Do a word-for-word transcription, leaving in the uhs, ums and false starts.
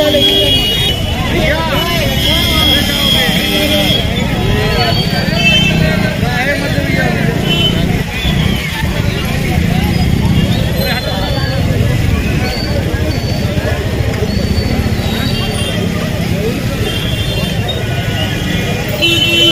Let's go.